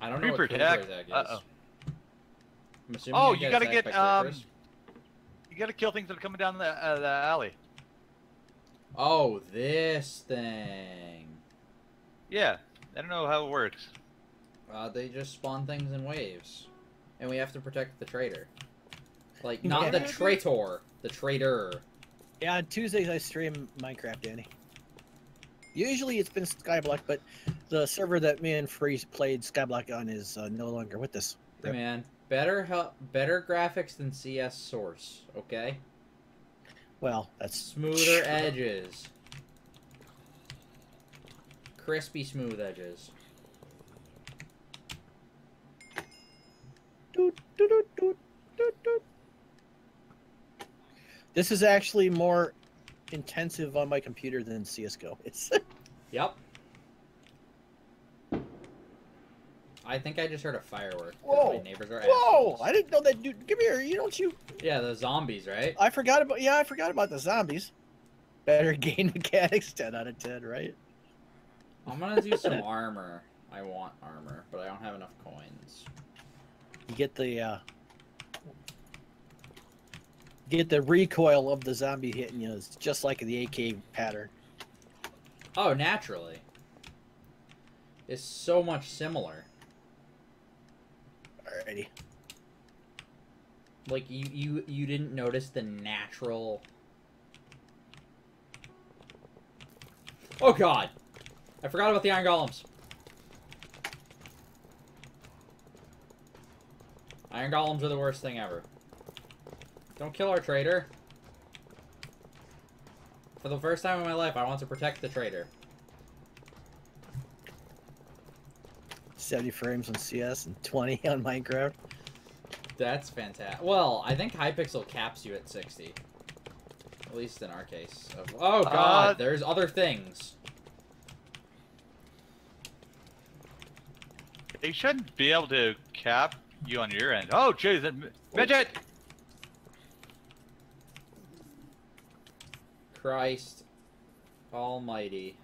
I don't know what that is. Oh, you gotta get you gotta kill things that are coming down the alley. Oh, this thing. Yeah, I don't know how it works. They just spawn things in waves, and we have to protect the traitor. Like not the traitor, the traitor. Yeah, on Tuesdays I stream Minecraft, Danny. Usually it's been Skyblock, but the server that me and Freeze played Skyblock on is no longer with us. Hey man, better graphics than CS: Source, okay? Well, that's smoother edges, crispy smooth edges. This is actually more intensive on my computer than CSGO. It's yep. I think I just heard a firework. Whoa! My neighbors are assholes. I didn't know that dude. Come here, you don't shoot. Yeah, the zombies, right? I forgot about. Yeah, I forgot about the zombies. Better game mechanics, 10 out of 10, right? I'm gonna do some armor. I want armor, but I don't have enough coins. You get the recoil of the zombie hitting you. It's just like the AK pattern. Oh, naturally. It's so much similar. Alrighty. Like you didn't notice the natural. Oh God, I forgot about the iron golems. Iron golems are the worst thing ever. Don't kill our traitor. For the first time in my life, I want to protect the traitor. 70 frames on CS and 20 on Minecraft. That's fantastic. Well, I think Hypixel caps you at 60. At least in our case. Oh, God, there's other things. They shouldn't be able to cap you on your end. Oh, jeez, that midget! Christ almighty.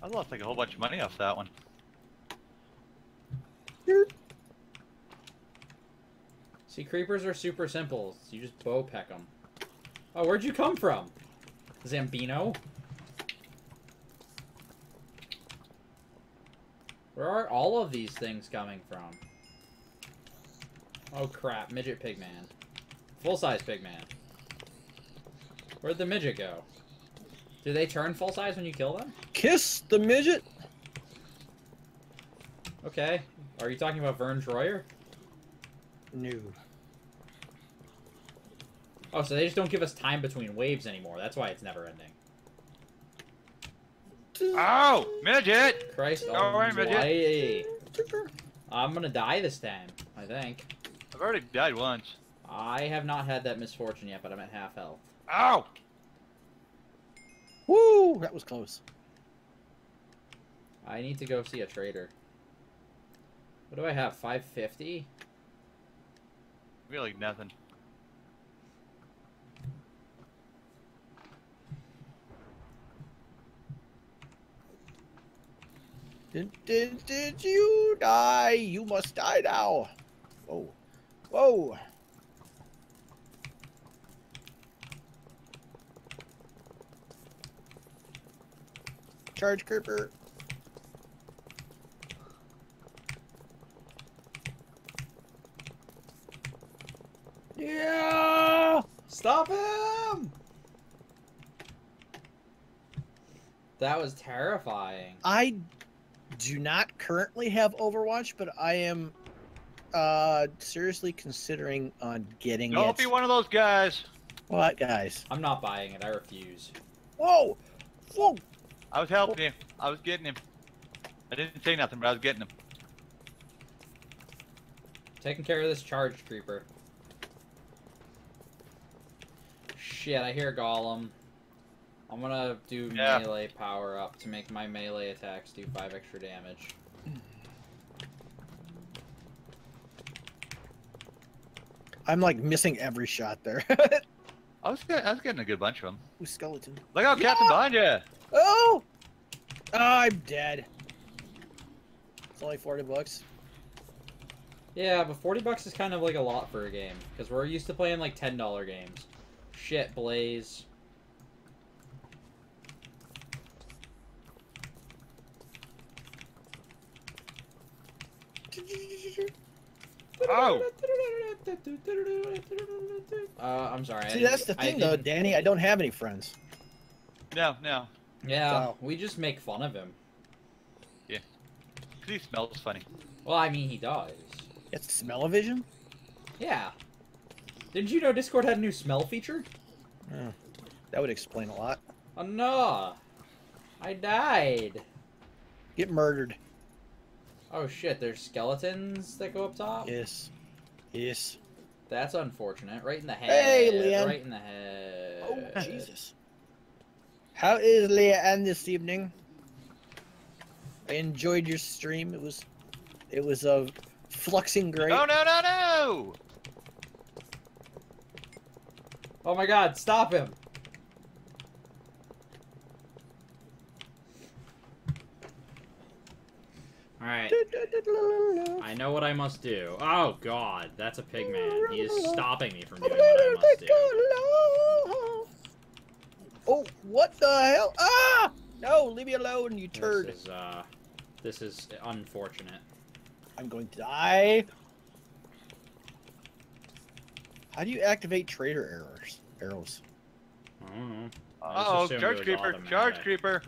I lost like a whole bunch of money off that one. See, creepers are super simple. You just bow peck them. Oh, where'd you come from? Zambino? Where are all of these things coming from? Oh crap, midget pigman. Full-size pigman. Where'd the midget go? Do they turn full-size when you kill them? Kiss the midget! Okay. Are you talking about Vern Troyer? No. Oh, so they just don't give us time between waves anymore. That's why it's never-ending. Oh! Midget! Christ almighty. I'm gonna die this time, I think. I've already died once. I have not had that misfortune yet, but I'm at half health. Ow! Woo! That was close. I need to go see a trader. What do I have? 550? Really nothing. Did you die? You must die now. Whoa. Whoa. Charge creeper. Yeah! Stop him! That was terrifying. I do not currently have Overwatch, but I am seriously considering on getting it. Don't be one of those guys. What guys? I'm not buying it. I refuse. Whoa! Whoa! I was helping him. I was getting him. I didn't say nothing, but I was getting him. Taking care of this charge creeper. Shit, I hear Golem. I'm gonna do melee power up to make my melee attacks do 5 extra damage. I'm like missing every shot there. I was getting a good bunch of them. Ooh, skeleton. Look out, Captain, behind you! Oh! I'm dead. It's only 40 bucks. Yeah, but 40 bucks is kind of like a lot for a game. Because we're used to playing like $10 games. Shit, Blaze. Oh! I'm sorry. See, that's the thing though, Danny. I don't have any friends. No. Yeah, wow. We just make fun of him. Yeah. Because he smells funny. Well, I mean, he does. It's smell-o-vision? Yeah. Didn't you know Discord had a new smell feature? Oh, that would explain a lot. Oh, no. I died. Get murdered. Oh shit, there's skeletons that go up top? Yes. That's unfortunate. Right in the head. Hey, Leanne. Right in the head. Oh, Jesus. How is Leanne this evening? I enjoyed your stream. It was a fluxing great. No! Oh my god, stop him. Alright. I know what I must do. Oh god, that's a pig man. He is stopping me from doing what I must do. Oh, what the hell? Ah! No, leave me alone, you turd. This is unfortunate. I'm going to die. How do you activate traitor arrows? I don't know. Uh-oh, charge creeper, charge creeper.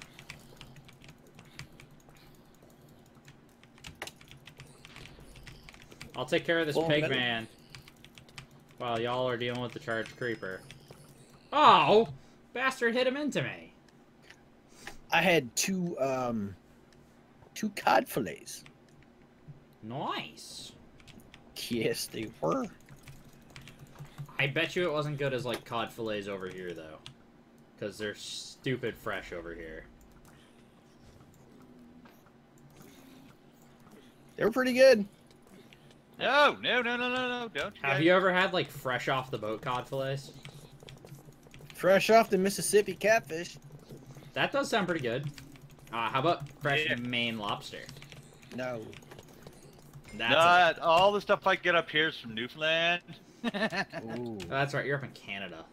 I'll take care of this pig man while y'all are dealing with the charged creeper. Oh! Bastard hit him into me. I had two cod fillets. Nice. Yes, they were. I bet you it wasn't good as, like, cod fillets over here, though. Because they're stupid fresh over here. They were pretty good. No, don't you. Have you ever had, like, fresh off the boat cod fillets? Fresh off the Mississippi catfish. That does sound pretty good. How about fresh Maine lobster? No. That's all the stuff I get up here is from Newfoundland. Ooh. That's right, you're up in Canada.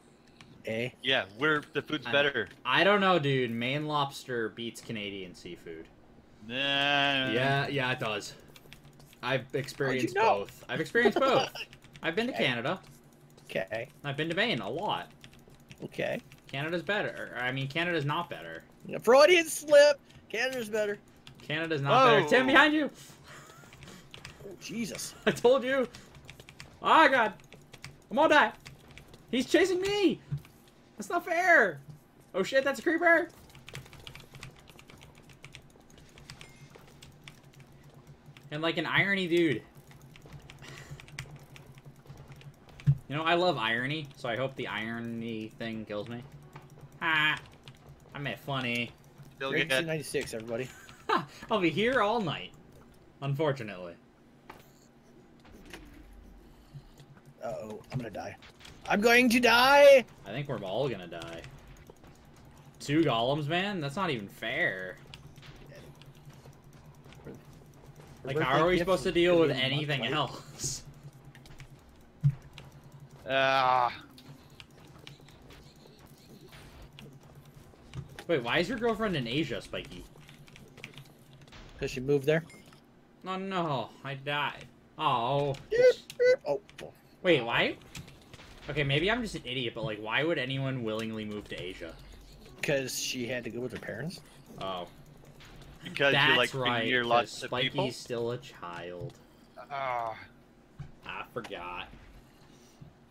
Eh? Yeah, the food's better. I don't know, dude. Maine lobster beats Canadian seafood. Nah. Yeah, it does. I've experienced both. I've been to Canada. Okay. I've been to Maine a lot. Okay. Canada's better. I mean, Canada's not better. Freudian slip. Canada's better. Canada's not better. Tim, behind you. Oh, Jesus. I told you. Oh, God. I'm gonna die. He's chasing me. That's not fair. Oh, shit. That's a creeper. And like an irony dude. You know, I love irony, so I hope the irony thing kills me. Ha! I made it funny. GregC96, everybody. I'll be here all night. Unfortunately. Uh-oh, I'm gonna die. I'm going to die! I think we're all gonna die. 2 golems, man? That's not even fair. Like, how are we supposed to deal with anything else? Wait, why is your girlfriend in Asia, Spiky? Because she moved there. Oh, no. I died. Oh. Oh. Wait, why? Okay, maybe I'm just an idiot, but, like, why would anyone willingly move to Asia? Because she had to go with her parents. Oh. Because that's you like right, near lots of people. Spiky's still a child. I forgot.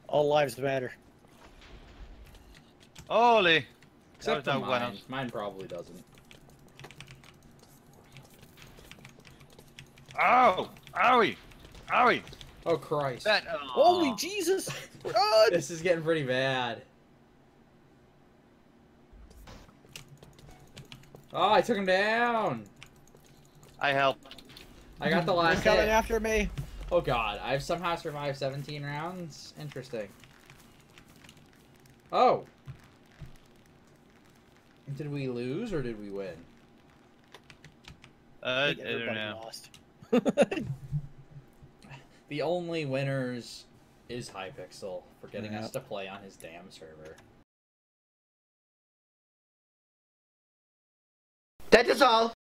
All lives matter. Holy. Except for mine. Mine probably doesn't. Oh, owie. Oh Christ. Holy Jesus. God. This is getting pretty bad. Oh, I took him down. I helped. I got the last hit. He's coming after me. Oh, God. I've somehow survived 17 rounds. Interesting. Oh. Did we lose or did we win? I don't know. Lost. The only winners is Hypixel for getting us to play on his damn server. That is all.